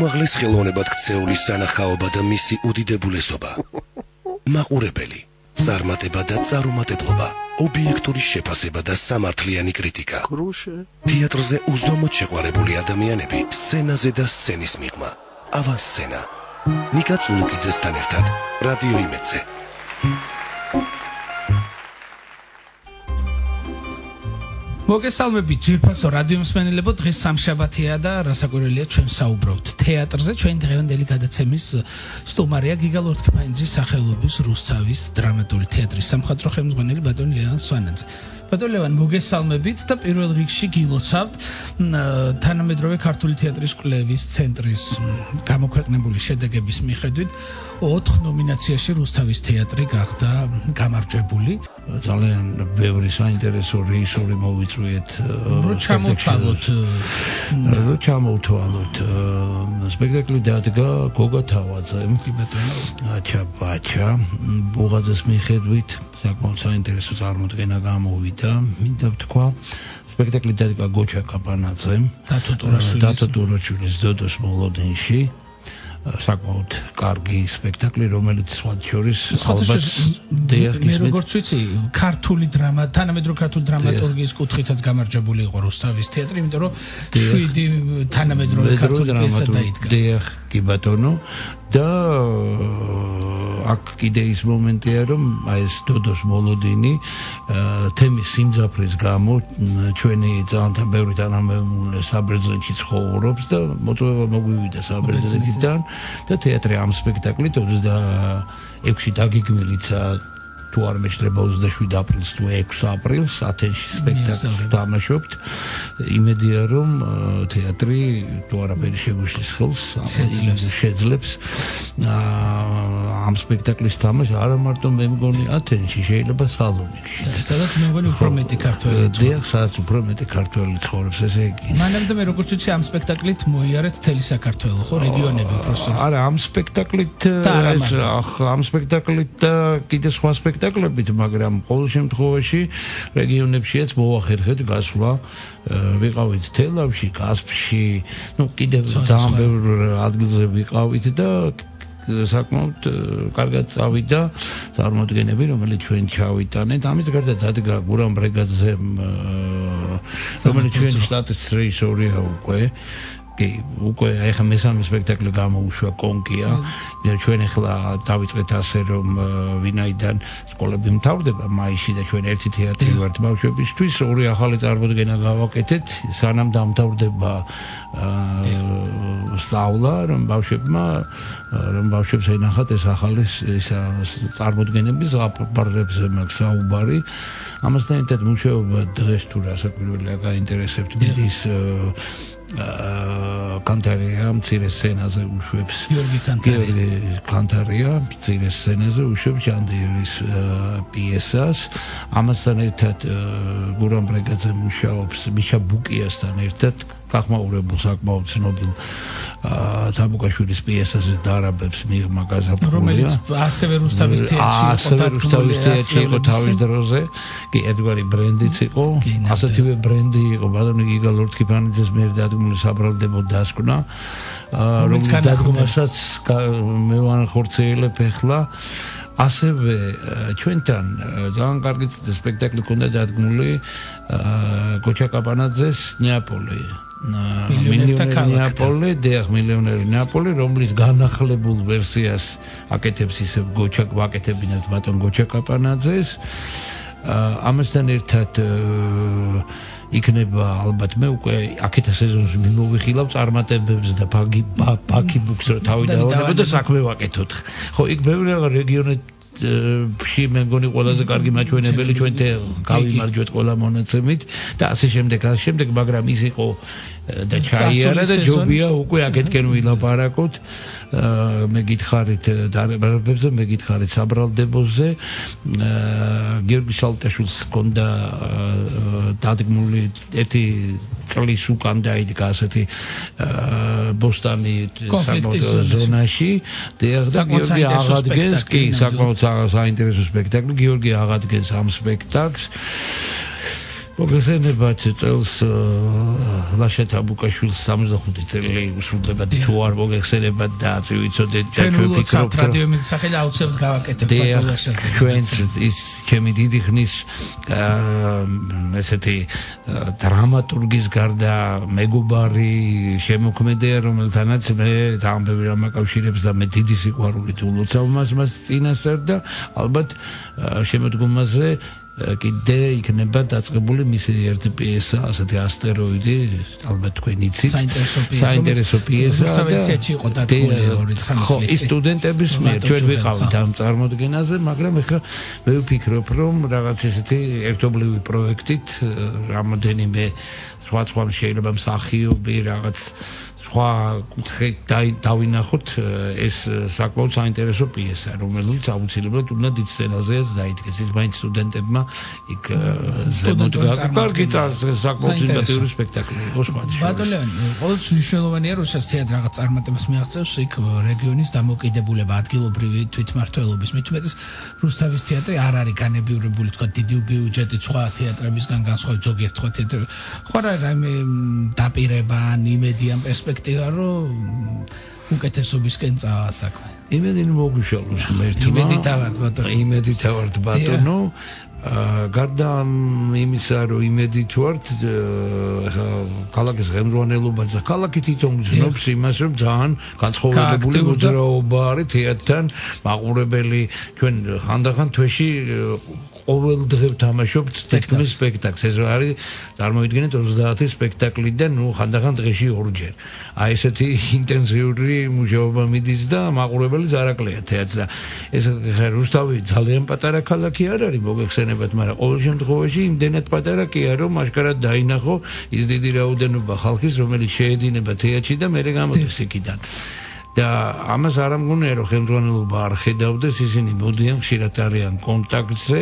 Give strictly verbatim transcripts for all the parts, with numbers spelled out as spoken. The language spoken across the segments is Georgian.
უმაღლეს ხელოვნებად ქცეული სანახაობა და მისი უდიდებულესობა. მაყურებელი, წარმატება და წარუმატებლობა, ობიექტური შეფასება და სამართლიანი კრიტიკა. თეატრზე უზომოდ შეყვარებული ადამიანები, სცენაზე და სცენის მიღმა. ავანსცენა. ნიკა წულუკიძესთან ერთად, რადიო იმედზე. მოგესალმებით, ძვირფასო რადიო მსმენელებო, დღეს სამშაბათია და რასაკვირველია ჩვენ საუბრობთ თეატრზე. ჩვენი დღევანდელი გადაცემის სტუმარია გიგალორთქიფანიძის სახელობის რუსთავის დრამატული თეატრის სამხატვრო ხელმძღვანელი ბატონი ლევან სვანაძე. ბატონო ლევან, მოგესალმებით და პირველ რიგში გილოცავთ თანამედროვე ქართული თეატრის კვლევის ცენტრის გამოქვეყნებული შედეგების მიხედვით ოთხ ნომინაციაში რუსთავის თეატრი გახდა გამარჯვებული. Ძალიან ბევრი საინტერესო რეისორი მოვიწვიეთ. რო ჩამოვთვალოთ. Რო ჩამოვთვალოთ. სპექტაკლი დადგა გოგა თავაძემ. კი ბატონო. აჩა ბაჩა. ბუღაძის მიხედვით საკმაოდ საინტერესო წარმოდგენა გამოვიდა. მინდა ვთქვა. სპექტაკლი დადგა გოჩა კაპანაძემ. დათო ტუროჩვილის დოდოს მოლოდინში. საკმაოდ კარგი სპექტაკლი, რომელიც სხვათა შორის ალბათ მე როგორც ვიცი, ქართული დრამა, თანამედროვე ქართული დრამატურგიის კუთხითაც გამარჯვებული იყო რუსთავის თეატრი, იმიტომ რომ შვიდი თანამედროვე ქართული პიესა დაიდგა. დიახ, კი ბატონო. და აქ კიდე ის მომენტია, რომ აი ეს დოდოს მოლოდინი თემის სიმძაფრის გამო ჩვენი ძალიან ბევრი თანამემამულე საბერძნეთში ცხოვრობს და მოწვევა მოგვივიდა საბერძნეთიდან და თეატრი ამ სპექტაკლით ოცდაექვსი დაგეგმილიცაა თუ არ მეშლება ოცდაშვიდე აპრილს თუ ექვსი აპრილს ათენში სპექტაკლს თამაშობთ. იმედია რომ თეატრი თუ არაფერი შეგვიშლის ხელს შეძლებს ამ სპექტაკლის თამაშს არა მარტო მე მგონი ათენში, შეიძლება სალონიკში. სადაც მე მგონი უფრო მეტი ქართველი. დიახ, სადაც უფრო მეტი ქართველი ცხოვრობს, ესე იგი. მანამდე მე როგორც ვთქვი, ამ სპექტაკლით მოიარეთ მთელი საქართველო, ხო, რეგიონები უფრო. არა, ამ სპექტაკლით ამ სპექტაკლით და კიდე სხვა სპექტაკლით სპექტაკლებით, მაგრამ ყოველ შემთხვევაში რეგიონებშიაც მოახერხეთ გასვლა. ვიყავით თელავში, კასპში, ну კიდევ ძალიან ბევრ ადგილზე ვიყავით და საკმაოდ კარგად წავიდა წარმოდგენები, რომელიც ჩვენ ჩავიტანეთ. ამის გარდა დადგა გურამ ბრეგაძემ, რომელიც ჩვენი შტატის რეჟისორია უკვე. უკვე ახლა მესამე სპექტაკლი გამოუშვა კონკია. ჩვენ ახლა დავიწყეთ ასე, რომ ვინაიდან სკოლები მთავრდება მაისში და ჩვენ ერთი თეატრი ვართ ბავშვებისთვის, ორი ახალი წარმოდგენა გავაკეთეთ, სანამ დამთავრდება სწავლა, რომ ბავშვებმა რომ ბავშვებს ენახათ ეს ახალი წარმოდგენების აპარატებზე მაქვს საუბარი. ამასთან ერთად მუშაობა დღეს თუ რასაკვირველია გაინტერესებთ მიდის კანთარია მცირე სცენაზე უშვებს გიორგი კანთარია მცირე სცენაზე უშვებს ჯანდიერის პიესას. ამასთან ერთად გურამ ბრეგაძე მუშაობს მიშა ბუკიასთან ერთად გახმაურებულ საკმაოდ ცნობილ თაბუკაშვილის პიესაზე დარაბებს მიღმა გაზაფხულია, რომელიც ასევე რუსთავის თეატრში იყო თავის დროზე. კი, ედგვარი ბრენდიც იყო, ასეთივე ბრენდი იყო ბატონი გიგალორთქიფანიძის მიერ დადგმული საბრალდებო დასკვნა, რომელიც დადგმასაც მე ვანახორციელებ ახლა. ასევე ჩვენთან ძალიან კარგი სპექტაკლი ჰქონდა დადგმული გოჩა კაპანაძეს ნეაპოლი. მილიონერი ნეაპოლი, დიახ, მილიონერი ნეაპოლი, რომლის განახლებულ ვერსიას აკეთებს ისევ გოჩა, ვაკეთებინებთ ბატონ გოჩა კაპანაძეს. ამასთან ერთად იქნება ალბათ მე უკვე აქეთა სეზონს მოვიხილავ წარმატებებს და ბაგი ბაგი ბუქს რო თავი დავანებო და საქმე ვაკეთოთ. ხო, იქ ბევრი რაღაც რეგიონებში მე მგონი ყველაზე კარგი მაჩვენებელი ჩვენ გავიმარჯვეთ ყველა მონაცემით და ასე შემდეგ ასე შემდეგ, მაგრამ ის იყო და ჩაიარა და ჯობია უკვე აქეთკენ ვილაპარაკოთ. მე გითხარით დარბებზე, მე გითხარით საბრალდებოზე. გიორგი შალტაშვილს ჰქონდა დადგმული ერთი წლის უკან დაიდგა ასეთი ბოსტანი საკონფლიქტო ზონაში. და გიორგი აღადგენს, კი, საკმაოდ საინტერესო სპექტაკლი, გიორგი აღადგენს ამ სპექტაკლს. მოგესალმებით წელს ლაშეთ აბუკაშვილს სამოცდახუთი წელი უსრულდება თუ არ მოგეხსენებათ და წივიცოდეთ და ჩვენ ვფიქრობთ რადიო იმედი სახელი აუცილებლად გავაკეთებთ ბატონაშვილზე ჩვენც ის ჩემი დიდი ხნის ესეთი დრამატურგის გარდა მეგობარი შემოქმედია რომელთანაც მე თამბები რამ აკავშირებს და მე დიდი სიყვარულით ულოცავ მას მას წინასწარ და ალბათ შემოდგომაზე კიდე იქნება დაწყებული მისი ერთი პიესა, ასეთი ასტეროიდი, ალბათ თქვენ იცით. საინტერესო პიესა. რუსთაველსიაში იყო დადგმული ორი სამი წლის. ხო, ის სტუდენტების მიერ ჩვენ ვიყავით ამ წარმოდგენაზე, მაგრამ ეხლა მე ვფიქრობ, რომ რაღაც ესეთი ერთობლივი პროექტით რამოდენიმე სხვა სხვა შეიძლება მსახიობი რაღაც სხვა კუთხით დავინახოთ ეს საკმაოდ საინტერესო პიესა, რომელიც აუცილებლად უნდა დიდ სცენაზეაც დაიდგეს. ის მაინც სტუდენტებმა იქ ზემოთ გაკარგიტას საკმაოდ სიმპათიური სპექტაკლი იყო სხვა. ბატონ ლევანი, ყოველთვის მნიშვნელოვანია, რომ ეს თეატრი რაღაც წარმატებას მიაღწევს იქ რეგიონის დამოუკიდებულება, ადგილობრივი თვითმმართველობის მითუმეტეს რუსთავის თეატრი არ არის განებიურებული, თქვა დიდი ბიუჯეტით სხვა თეატრებისგან განსხვავებით ზოგიერთ სხვა თეატრებს. ხო რა რაიმე დაპირება, იმედი ამ პერსპექტივით რომ უკეთესობისკენ წავასაკლე. იმედი მოგუშალოს ღმერთმა. იმედი დავართ ბატონო. იმედი დავართ ბატონო. გარდა იმისა, რომ იმედი ვართ, ქალაქის ღემძვანელობაც და ქალაქი თვითონ გრძნობს იმას, რომ ძალიან განსხვავებული მოძრაობა არის თეატრთან მაყურებელი. ჩვენ ხანდახან თვეში ყოველდღე თამაშობთ თითქმის სპექტაკლს. ეს არის წარმოიდგინეთ ოცდაათი სპექტაკლი და ნუ ხანდახან დღეში ორჯერ. აი ესეთი ინტენსიური მუშაობა მიდის და მაყურებელი ზარაკლია თეატრს და ეს რუსთავი ძალიან პატარა ქალაქი არ არის მოგეხსენებათ, მაგრამ ყოველ შემთხვევაში იმდენად პატარა კი არა, რომ აშკარად დაინახო ის დიდი რაოდენობა ხალხის, რომელიც შეედინება თეატრში და მერე გამოდის იქიდან. და ამას არ ამგონია რომ ხელმძღვანელობა არ ხედავდეს, ისინი მოდიან ხშირად არიან კონტაქტზე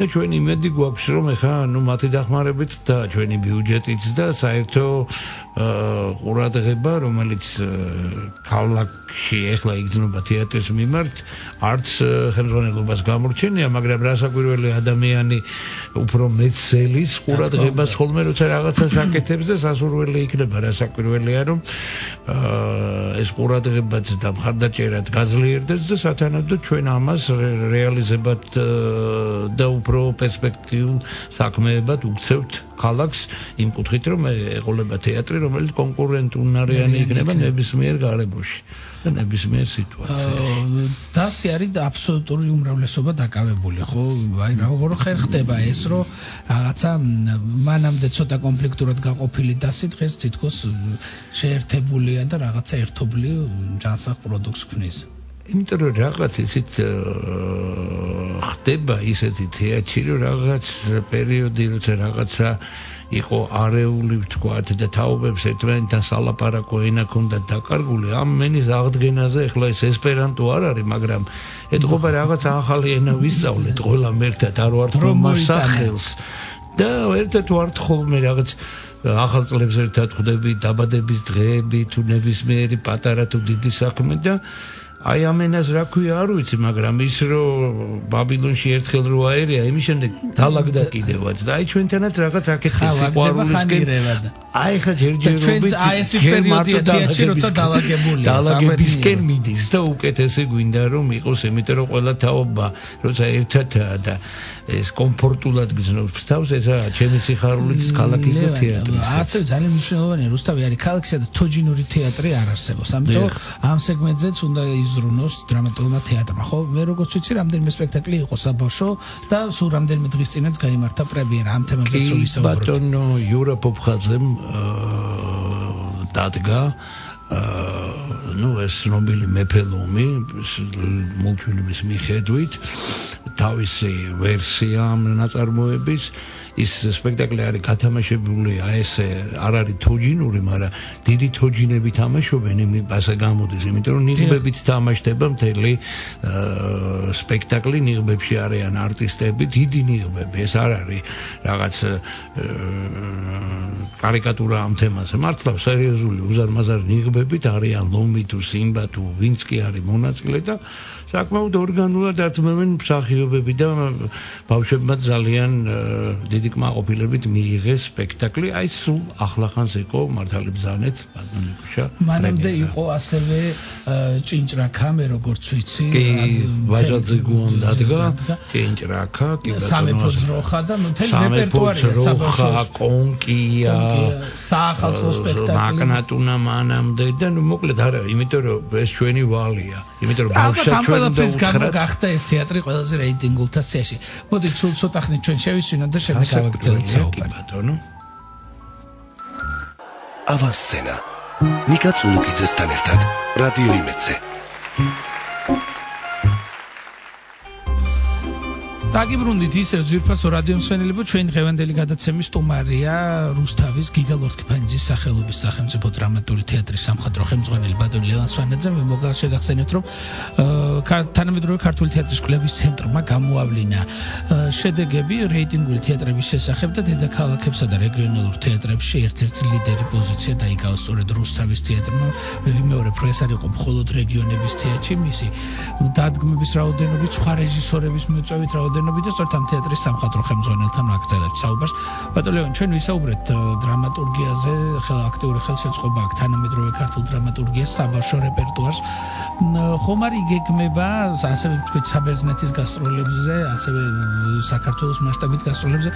და ჩვენ იმედი გვაქვს რომ ეხა ნუ მათი დახმარებით და ჩვენი ბიუჯეტიც და საერთო ყურადღება რომელიც ქალაქში ეხლა იგრძნობა თეატრის მიმართ არც ხელმძღვანელობას გამორჩენია, მაგრამ რასაკვირველია ადამიანი უფრო მეცელის ყურადღებას ხოლმე როცა რაღაცას აკეთებს და სასურველი იქნება, რასაკვირველია რომ ეს ყურადღება ბაც და მხარდაჭერად გაძლიერდეს და სათანადო ჩვენ ამას რეალიზებად და უფრო პერსპექტიულ საქმეებად უქცევთ ქალაქს იმ კუთხით რომ ეყოლება თეატრი რომელიც კონკურენტუნარიანი იქნება ნებისმიერ გარემოში და ნებისმიერ სიტუაციაში. დასი არის აბსოლუტური უმრავლესობა დაკავებული, ხო? აი როგორ ხერხდება ეს რომ რაღაცა მანამდე ცოტა კონფლიქტურად გაყოფილი დასი დღეს თითქოს შეერთებულია და რაღაცა ერთობლივ ჯანსაღ პროდუქტს ქმნის. იმიტომ რომ რაღაც ისეთ ხდება ისეთი თეატრი რომ რაღაც პერიოდი როცა რაღაცა იყო არეული ვთქვათ და თაობებს ერთმანეთთან სალაპარაკო ენა ქონდათ დაკარგული, ამ მენის აღდგენაზე ეხლა ეს ესპერანტო არ არის, მაგრამ ეთქობა რაღაც ახალი ენა ვისწავლეთ ყველა ერთად არ ვართ რომ მასახელს და ერთად ვართ ხოლმე რაღაც ახალ წლებს ერთად ხვდები დაბადების დღეები თუ ნებისმიერი პატარა თუ დიდი საქმე და აი ამ ენას რა ქვია არ ვიცი, მაგრამ ის რომ ბაბილონში ერთხელ რო აერია, იმის შემდეგ დალაგდა კიდევაც და აი ჩვენთანაც რაღაც აკეთეს სიყვარულისკენ. აი ხა ჯერჯერობით ჯერ მარტო თეატრში როცა დალაგებულია, დალაგებისკენ მიდის და უკეთესი გვინდა რომ იყოს, იმიტომ რომ ყველა თაობა როცა ერთადაა და ეს კომფორტულად გრძნობს თავს, ესაა ჩემი სიხარულიც ქალაქის და თეატრის. ასე ძალიან მნიშვნელოვანია, რუსთავი არის ქალაქისა და თოჯინური თეატრი არ არსებობს. ამიტომ ამ სეგმენტზეც უნდა ზრუნოს დრამატულმა თეატრმა, ხო? მე როგორც ვიცი, რამდენიმე სპექტაკლი იყო საბავშვო და სულ რამდენიმე დღის წინაც გაიმართა პრემიერა. ამ თემაზეც რომ ვისაუბროთ. ბატონო იურა პოფხაძემ დადგა ну ეს ნობილი მეფელომი მულტფილმის მიხედვით თავისი ვერსია ამ ნაწარმოების. ის სპექტაკლი არის გათამაშებული, აი ეს არ არის თოჯინური, მაგრამ დიდი თოჯინები თამაშობენ, ასე გამოდის, იმიტომ რომ ნიღბებით თამაშდება მთელი სპექტაკლი, ნიღბებში არიან არტისტები, დიდი ნიღბები, ეს არ არის რაღაც კარიკატურა ამ თემაზე, მართლა სერიოზული უზარმაზარ ნიღბები მოწვევებით არიან ლომი თუ სიმბა თუ ვინც კი არის მონაწილე და საკმაოდ ორგანულად აწმევენ მსახიობები და ბავშვებმა ძალიან დიდი კმაყოფილებით მიიღეს სპექტაკლი. Აი სულ ახლახანს იყო მართალი ბზანეთ ბატონი ქუშა. მანამდე იყო ასევე ჭინჭრაქამე როგორც ვიცი ვაჟაძე გუამ დადგა ჭინჭრაქა კი სამეფო ძროხა და მთელი რეპერტუარია საბავშვო კონკია საახალწლო სპექტაკლი მაკნატუნა მანამდე და ნუ მოკლედ არა იმიტომ რომ ეს ჩვენი ვალია იმიტომ რომ ბავშა ჩვენ და გახდა ეს თეატრი ყველაზე რეიტინგულთა სიაში მოდი სულ ცოტა ხნით ჩვენ შევისვინოთ და შემდეგ გავაგრძელოთ საუბარი ბატონო ავანსცენა ნიკა ცულუკიძესთან ერთად რადიო იმედზე დაგიბრუნდით ისევ ძვირფასო რადიო მსმენელებო ჩვენი დღევანდელი გადაცემის სტუმარია რუსთავის გიგა ლორთქიფანიძის სახელობის სახელმწიფო დრამატული თეატრის სამხატვრო ხელმძღვანელი ბატონი ლევან სვანაძე მე მოგახსენეთ რომ თანამედროვე ქართული თეატრის კვლევის ცენტრმა გამოავლინა შედეგები რეიტინგული თეატრების შესახებ და დედაქალაქებსა და რეგიონალურ თეატრებში ერთ-ერთი ლიდერი პოზიცია დაიკავა სწორედ რუსთავის თეატრმა მე ვიმეორებ რომ ეს არ იყო მხოლოდ რეგიონების თეატრში მისი დადგმების რაოდენობით სხვა რეჟისორების მოწვევით რაოდენობით ნებიჯის თორთან თეატრის სამხატვრო ხელმძღვანელთან ვაგრძელებთ საუბარს. ბატონო ლევან, ჩვენ ვისაუბრეთ დრამატურგიაზე, აქტიური ხელშეწყობა აქვს თანამედროვე ქართულ დრამატურგიას, საბავშვო რეპერტუარს. ხომ არ იგეგმება, ასევე თქვით საბერძნეთის გასტროლებზე, ასევე საქართველოს მასშტაბით გასტროლებზე,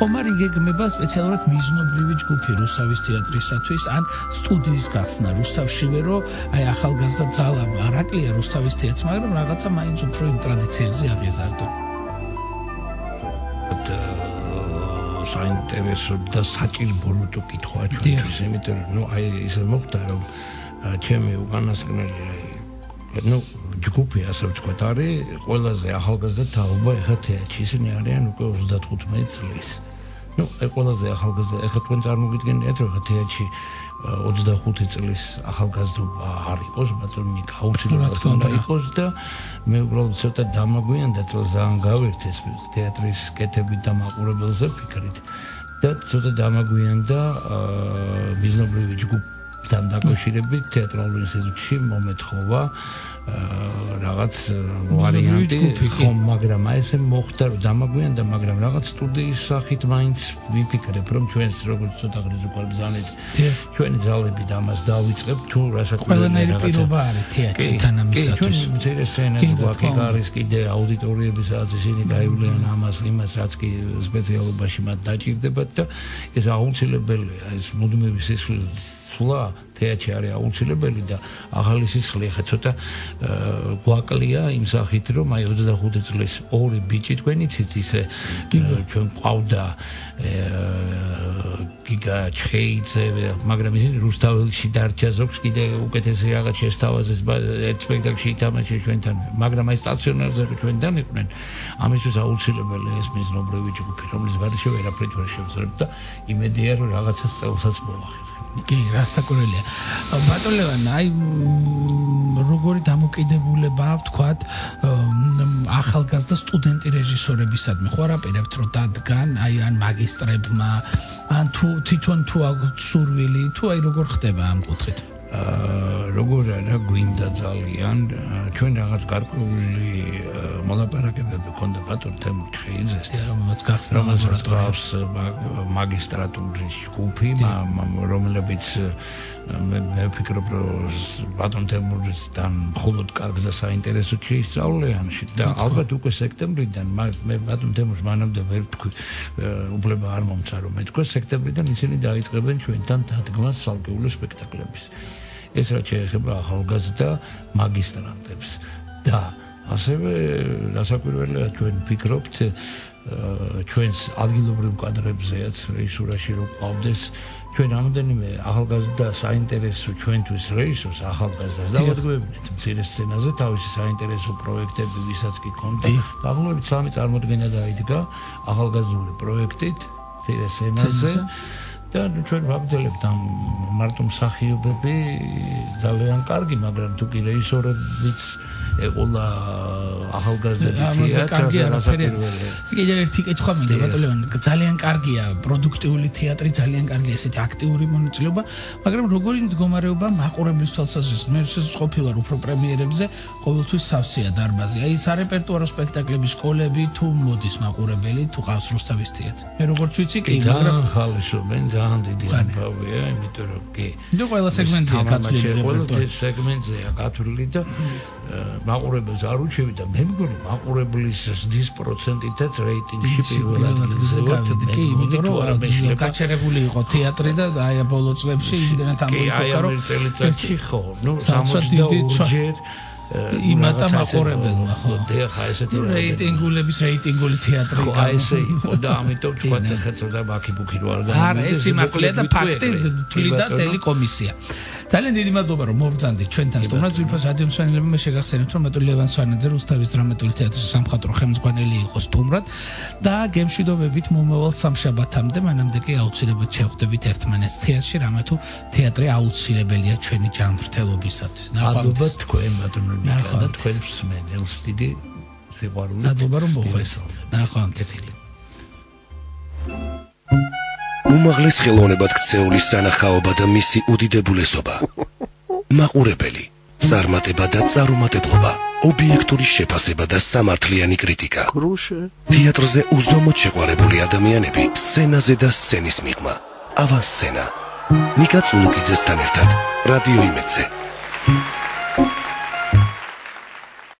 ხომ არ იგეგმება სპეციალურად მიზნობრივი ჯგუფი რუსთავის თეატრისათვის ან სტუდიის გახსნა რუსთავშივე, რომ აი ახალგაზრდა ძალა არ აკლია რუსთავის თეატრს, მაგრამ რაღაცა მაინც უფრო იმ ტრადიციებზე აღეზარდო. საინტერესო და საჭიროა თუ კითხვა ჩვენთვის, იმიტომ რომ აი ისე მოხდა რომ ჩემი უკანასკნელი ნუ ჯგუფი ასე ვთქვათ არის ყველაზე ახალგაზრდა თაობა ეხა თეატრში, ისინი არიან უკვე ოცდათხუთმეტი წლის. ნუ ეს ყველაზე ახალგაზრდა ეხა თქვენ წარმოგიდგენიათ რომ თეატრში ოცდახუთი წლის ახალგაზრდობა არ იყოს, მაგრამ გაუცილებლად იყოს და მე უბრალოდ ცოტა დამაგვიანდა, ძალიან გავერთეს თეატრის კეთებით და მაყურებელზე ფიქრით და ცოტა დამაგვიანდა მიზნობრივი ჯგუფთან დაკავშირებით თეატრალურ ინსტიტუტში მომეთხოვა რაღაც ვარიანტი ხომ მაგრამ აი ესე მოხდა რომ დამაგვიანდა მაგრამ რაღაც სტუდიის სახით მაინც ვიფიქრებ რომ ჩვენს როგორც ცოტა გრიზუკვალ ბზანეთ ჩვენი ძალებით ამას დავიწყებ თუ რასაკვირველია პირობა არის თეატრი თანამისათვის კი ჩვენ სცენაზე გვაქვს არის კიდე აუდიტორიები სადაც ისინი გაივლიან ამას იმას რაც კი სპეციალობაში მათ დაჭირდებათ და ეს აუცილებელია ეს მუდმივი სისხლი სულა თეატრში არის აუცილებელი და ახალი სისხლი ხა ცოტა გვაკლია იმ სახით რომ აი ოცდახუთი წლის ორი ბიჭი თქვენ იცით ისე ჩვენ ყავდა გიგა ჩხეიძე მაგრამ ისინი რუსთაველში დარჩა ზოგს კიდე უკეთესი რაღაც შეესთავაზეს ერთ სპექტაკლში ითამაშეს ჩვენთან მაგრამ აი სტაციონარზე რომ ჩვენთან იყვნენ ამისთვის აუცილებელია ეს მიზნობრივი ჯგუფი რომლის გარშე ვერაფრით ვერ შევძლებთ და იმედია რომ რაღაცას წელსაც მოვახერხებთ კი, რასაკვირველია. ბატონო ლევან, აი როგორი დამოკიდებულება ვთქვათ ახალგაზრდა სტუდენტი რეჟისორებისადმი, ხო არაპირებთ რომ დადგან, აი ან მაგისტრებმა, ან თუ თვითონ თუ აქვს სურვილი, თუ აი როგორ ხდება ამ კუთხით? როგორ არა გვინდა ძალიან ჩვენ რაღაც გარკვეული მოლაპარაკებები გქონდა ბატონ თემურ ჩხეიძეს რომელსაც გახსნავს მაგისტრატურის ჯგუფი რომლებიც მე ვფიქრობ რომ ბატონ თემურთან მხოლოდ კარგს და საინტერესოდ შეისწავლიან და ალბათ უკვე სექტემბრიდან მე ბატონ თემურს მანამდე ვერ უფლება არ მომცა რომ მეთქვა სექტემბრიდან ისინი დაიწყებენ ჩვენთან დადგმას სალკეულო სპექტაკლების ეს რაც შეეხება ახალგაზრდა მაგისტრანტებს და ასევე რასაკვირველია ჩვენ ვფიქრობთ ჩვენს ადგილობრივ კადრებზეაც რეჟისურაში რომ ყავდეს ჩვენ ამდენიმე ახალგაზრდა საინტერესო ჩვენთვის რეჟისორს ახალგაზრდას დავადგმებინეთ მცირე სცენაზე თავისი საინტერესო პროექტები ვისაც კი გქონდა დაგლობით სამი წარმოდგენა დაიდგა ახალგაზრდული პროექტით მცირე სცენაზე და ჩვენ ვაგრძელებთ ამ მარტო მსახიობები ძალიან კარგი, მაგრამ თუ კი რეჟისორებიც ეყოლა ახალგაზრდები თეატრზე რასაკვირველია. კიდევ ერთი კითხვა მინდა ბატონო ლევან, ძალიან კარგია პროდუქტიული თეატრი, ძალიან კარგია ესეთი აქტიური მონაწილეობა, მაგრამ როგორი მდგომარეობა მაყურებლის თვალსაზრისით? მე ეს ყოფილვარ უფრო პრემიერებზე, ყოველთვის სავსეა დარბაზი. აი სარეპერტუარო სპექტაკლების სკოლები თუ მოდის მაყურებელი, თუ ყავს რუსთავის თეატრი. მე როგორც ვიცი, კი მაგრამ ხალხო, მე ძალიან დიდი ამბავია, იმიტომ რომ კი. ნუ ყველა სეგმენტია გათვლილი და მაყურებელს არ უჩვევდა, მე მგონი მაყურებლის ზრდის პროცენტითაც რეიტინგში პირველ ადგილზე ვართ. კი, იმიტომ რომ გაჩერებული იყო თეატრი და აი ბოლო წლებში იმდენად ამოიფოქა, რომ წელიწადში ხო, ნუ სამოცდაორი ჯერ იმატა მაყურებელმა, ხო, დიახ, აი ესეთი რეიტინგულების რეიტინგული თეატრი იყო. აი ესე იყო და ამიტომ თქვა ეხეთრდა ბაკი-ბუკი რო არ გაიმედა. არა, ეს სიმართლე და ფაქტი თვლიდა ტელი კომისია. ძალიან დიდი მადლობა რომ მოვბრძანდით ჩვენთან სტუმრად ძვირფას რადიო მსმენელებმა. მე შეგახსენებთ რომ ბატონ ლევან სვანაძე რუსთავის დრამატული თეატრის სამხატვრო ხელმძღვანელი იყო სტუმრად და გემშვიდობებით მომავალ სამშაბათამდე, მანამდე კი აუცილებლად შევხვდებით ერთმანეთს თეატრში, რამე თუ თეატრი აუცილებელია ჩვენი ჯანმრთელობისათვის. მადლობა თქვენ ბატონო ნიკა და თქვენ მსმენელს დიდი სიყვარულით. მადლობა რომ მოვხსენეთ. ნახვამდის. უმაღლეს ხელოვნებად ქცეული სანახაობა და მისი უდიდებულესობა. მაყურებელი, წარმატება და წარუმატებლობა, ობიექტური შეფასება და სამართლიანი კრიტიკა. თეატრზე უზომოდ შეყვარებული ადამიანები, სცენაზე და სცენის მიღმა. ავანსცენა. ნიკა წულუკიძესთან ერთად, რადიო იმედზე.